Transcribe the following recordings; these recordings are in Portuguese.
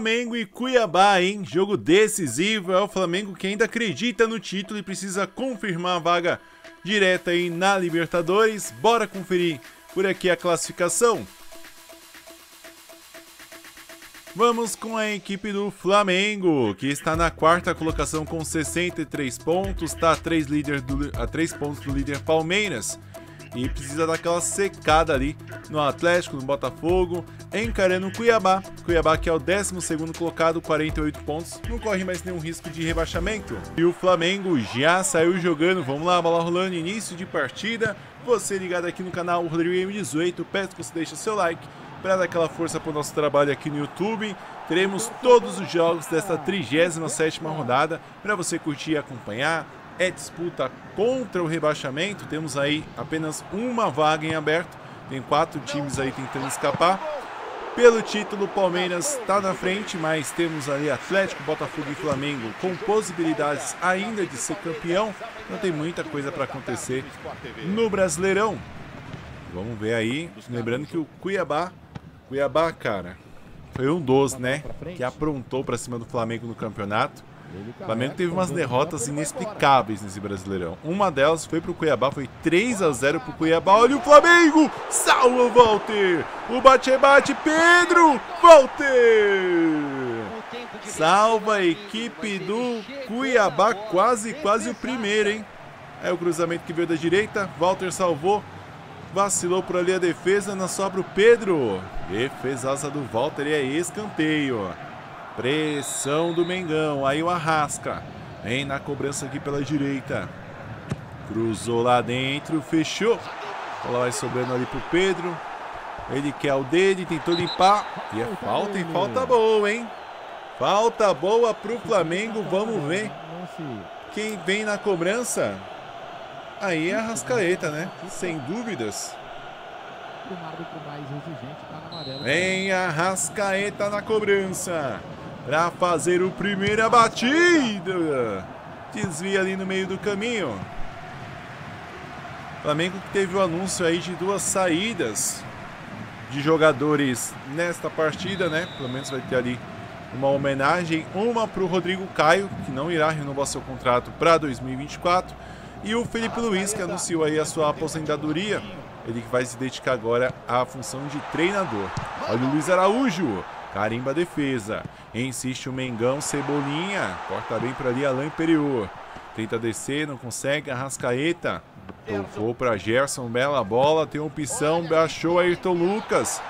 Flamengo e Cuiabá, hein? Jogo decisivo, é o Flamengo que ainda acredita no título e precisa confirmar a vaga direta aí na Libertadores. Bora conferir por aqui a classificação. Vamos com a equipe do Flamengo, que está na quarta colocação com 63 pontos, está a 3 pontos do líder Palmeiras. E precisa dar aquela secada ali no Atlético, no Botafogo, encarando o Cuiabá. Cuiabá que é o 12º colocado, 48 pontos, não corre mais nenhum risco de rebaixamento. E o Flamengo já saiu jogando, vamos lá, bola rolando, início de partida. Você ligado aqui no canal Rodrigo M18, peço que você deixe seu like para dar aquela força para o nosso trabalho aqui no YouTube. Teremos todos os jogos desta 37ª rodada para você curtir e acompanhar. É disputa contra o rebaixamento, temos aí apenas uma vaga em aberto, tem 4 times aí tentando escapar. Pelo título, o Palmeiras está na frente, mas temos ali Atlético, Botafogo e Flamengo com possibilidades ainda de ser campeão. Não tem muita coisa para acontecer no Brasileirão. Vamos ver aí, lembrando que o Cuiabá, cara, foi um dos, né, que aprontou para cima do Flamengo no campeonato. O Flamengo teve umas derrotas inexplicáveis nesse Brasileirão. Uma delas foi pro Cuiabá, foi 3-0 pro Cuiabá. Olha o Flamengo! Salva o Walter! O bate-bate, Pedro! Walter! Salva a equipe do Cuiabá, quase o primeiro, hein? É o cruzamento que veio da direita, Walter salvou. Vacilou por ali a defesa, na sobra o Pedro. Defesaça do Walter e é escanteio. Pressão do Mengão, aí o Arrasca, vem na cobrança aqui pela direita, cruzou lá dentro, fechou, bola vai sobrando ali pro Pedro, ele quer o dele, tentou limpar, e é falta, e falta boa, hein? Falta boa pro Flamengo, vamos ver quem vem na cobrança, aí é a Arrascaeta, né? Sem dúvidas. Vem a Arrascaeta na cobrança para fazer o primeiro, a batida desvia ali no meio do caminho. Flamengo que teve o anúncio aí de 2 saídas de jogadores nesta partida, né? Pelo menos vai ter ali uma homenagem, uma para o Rodrigo Caio, que não irá renovar seu contrato para 2024, e o Filipe Luís, que anunciou aí a sua aposentadoria. Ele que vai se dedicar agora à função de treinador. Olha o Luiz Araújo. Carimba a defesa. Insiste o Mengão. Cebolinha. Corta bem por ali a Léo Pereira. Tenta descer. Não consegue. Arrascaeta. Tocou para Gerson. Bela bola. Tem opção. Baixou Ayrton Lucas.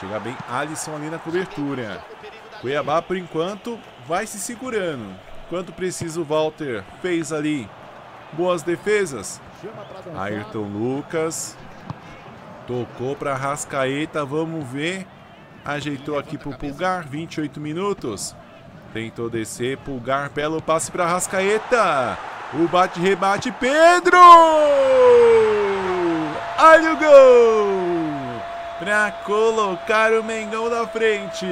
Chega bem Alisson ali na cobertura. Cuiabá, por enquanto, vai se segurando. Quanto precisa o Walter. Fez ali boas defesas. Ayrton Lucas. Tocou para Arrascaeta, vamos ver. Ajeitou aqui para o Pulgar, 28 minutos. Tentou descer, Pulgar, belo passe para Arrascaeta. O bate-rebate, Pedro! Olha o gol! Para colocar o Mengão na frente.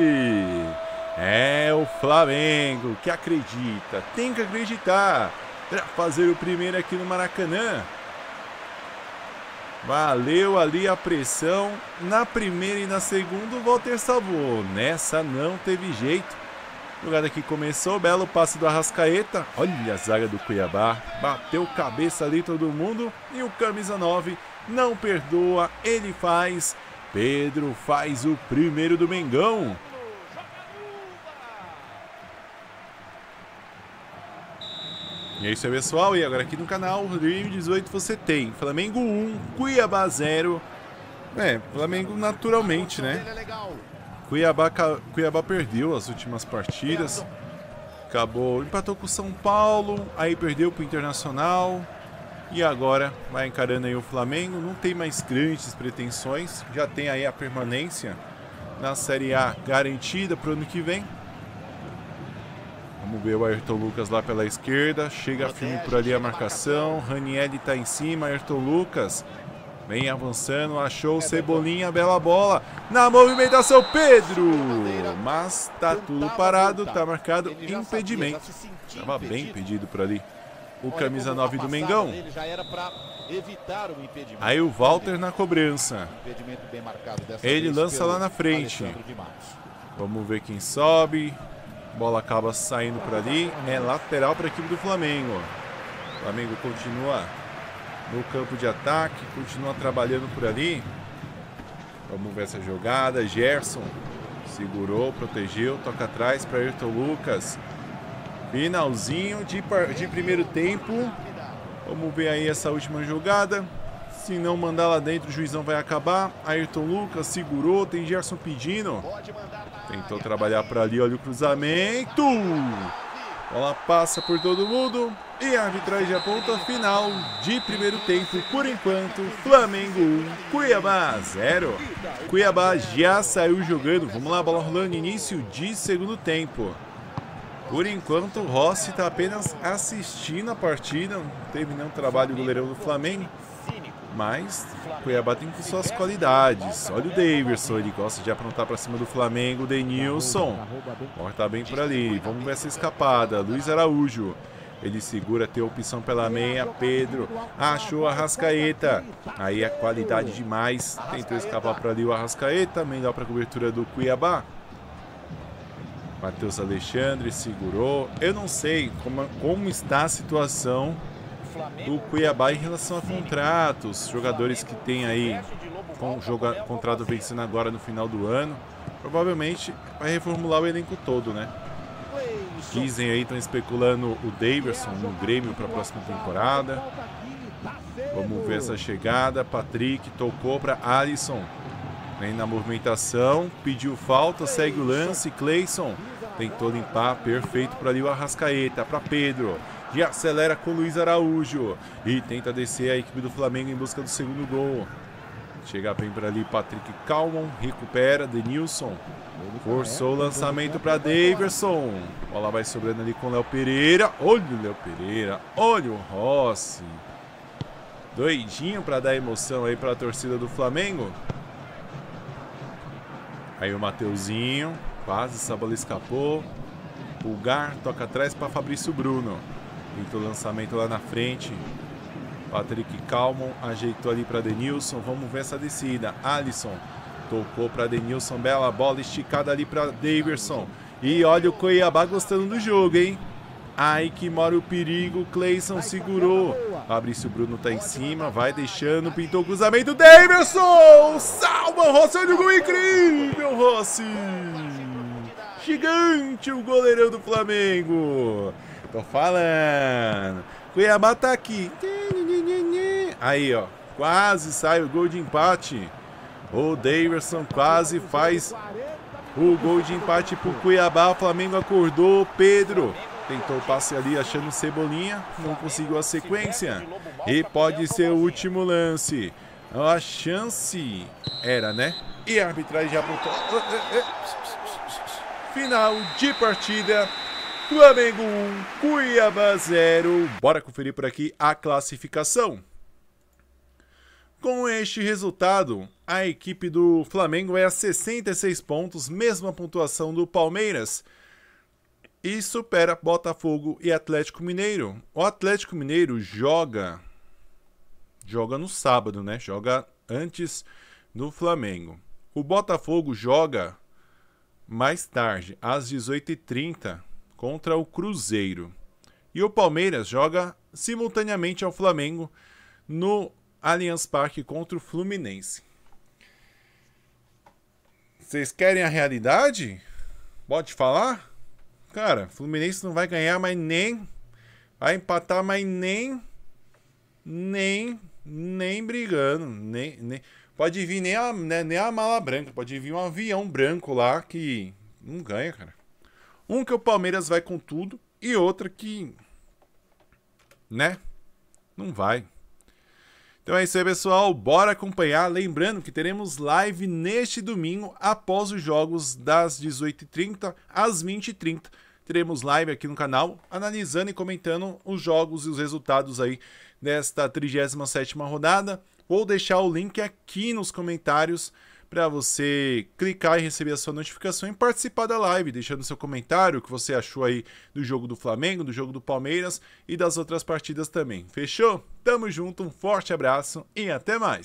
É o Flamengo que acredita, tem que acreditar. Para fazer o primeiro aqui no Maracanã. Valeu ali a pressão, na primeira e na segunda o Walter salvou, nessa não teve jeito. Jogada que começou, belo passe do Arrascaeta, olha a zaga do Cuiabá, bateu cabeça ali todo mundo e o camisa 9 não perdoa, ele faz, Pedro faz o primeiro do Mengão. E é isso aí, pessoal, e agora aqui no canal Rodrigo 18 você tem Flamengo 1, Cuiabá 0. É, Flamengo naturalmente, né? Cuiabá perdeu as últimas partidas. Empatou com o São Paulo, aí perdeu pro Internacional. E agora vai encarando aí o Flamengo, não tem mais grandes pretensões. Já tem aí a permanência na Série A garantida pro ano que vem. Vamos ver o Ayrton Lucas lá pela esquerda. Chega firme por ali a marcação. Raniel está em cima. Ayrton Lucas vem avançando. Achou o Cebolinha. Bela bola. Na movimentação, Pedro. Mas tá tudo parado. Tá marcado impedimento. Estava bem impedido por ali o camisa 9 do Mengão. Aí o Walter na cobrança. Ele lança lá na frente. Vamos ver quem sobe. Bola acaba saindo por ali. É lateral para a equipe do Flamengo. O Flamengo continua no campo de ataque. Continua trabalhando por ali. Vamos ver essa jogada. Gerson segurou, protegeu. Toca atrás para Ayrton Lucas. Finalzinho de primeiro tempo. Vamos ver aí essa última jogada. Se não mandar lá dentro, o juizão vai acabar. Ayrton Lucas segurou, tem Gerson pedindo. Tentou trabalhar para ali, olha o cruzamento. Bola passa por todo mundo. E a arbitragem aponta final de primeiro tempo. Por enquanto, Flamengo 1, Cuiabá 0. Cuiabá já saiu jogando. Vamos lá, bola rolando, início de segundo tempo. Por enquanto, o Rossi está apenas assistindo a partida. Não teve nenhum trabalho goleirão do Flamengo. Mas o Cuiabá tem suas qualidades. Olha o Deyverson, ele gosta de aprontar para cima do Flamengo. Denilson corta bem por ali. Vamos ver essa escapada. Luiz Araújo, ele segura, tem opção pela meia. Pedro achou a Arrascaeta. Aí a qualidade demais. Tentou escapar por ali o Arrascaeta. Melhor para a cobertura do Cuiabá. Matheus Alexandre segurou. Eu não sei como está a situação do Cuiabá em relação a contratos, jogadores que tem aí contrato vencendo agora no final do ano, provavelmente vai reformular o elenco todo, né? Dizem aí, estão especulando o Davidson no Grêmio para a próxima temporada. Vamos ver essa chegada. Patrick tocou para Alisson, vem na movimentação, pediu falta, segue o lance. Clayson tentou limpar, perfeito para ali o Arrascaeta, para Pedro. E acelera com o Luiz Araújo. E tenta descer a equipe do Flamengo em busca do segundo gol. Chega bem para ali Patrick Calmon. Recupera. Denilson forçou o lançamento para Davidson. Bola vai sobrando ali com o Léo Pereira. Olha o Léo Pereira. Olha o Rossi. Doidinho para dar emoção aí para a torcida do Flamengo. Aí o Mateuzinho. Quase essa bola escapou. Pulgar toca atrás para Fabrício Bruno. Tentou o lançamento lá na frente. Patrick Calmon ajeitou ali para Denilson. Vamos ver essa descida. Alisson tocou para Denilson. Bela bola esticada ali para Deyverson. E olha o Cuiabá gostando do jogo, hein? Aí que mora o perigo. Clayson segurou. Fabrício Bruno tá em cima. Vai deixando. Pintou o cruzamento. Deyverson! Salva o Rossi. Olha o gol incrível, Rossi! Gigante o goleirão do Flamengo! Tô falando. Cuiabá tá aqui. Aí, ó. Quase sai o gol de empate. O Deyverson quase faz o gol de empate pro Cuiabá. O Flamengo acordou. Pedro tentou o passe ali, achando o Cebolinha. Não conseguiu a sequência. E pode ser o último lance. A chance era, né? E a arbitragem já apontou. Final de partida. Flamengo 1, Cuiabá 0. Bora conferir por aqui a classificação. Com este resultado, a equipe do Flamengo é a 66 pontos, mesma pontuação do Palmeiras. E supera Botafogo e Atlético Mineiro. O Atlético Mineiro joga no sábado, né? Joga antes do Flamengo. O Botafogo joga mais tarde, às 18h30. Contra o Cruzeiro. E o Palmeiras joga simultaneamente ao Flamengo no Allianz Parque contra o Fluminense. Vocês querem a realidade? Pode falar? Cara, Fluminense não vai ganhar, mas nem vai empatar, mas nem brigando, nem pode vir nem a mala branca, pode vir um avião branco lá que não ganha, cara. Um que o Palmeiras vai com tudo e outra que, né, não vai. Então é isso aí, pessoal. Bora acompanhar. Lembrando que teremos live neste domingo após os jogos das 18h30 às 20h30. Teremos live aqui no canal analisando e comentando os jogos e os resultados aí desta 37ª rodada. Vou deixar o link aqui nos comentários para você clicar e receber a sua notificação e participar da live, deixando seu comentário, o que você achou aí do jogo do Flamengo, do jogo do Palmeiras e das outras partidas também. Fechou? Tamo junto, um forte abraço e até mais!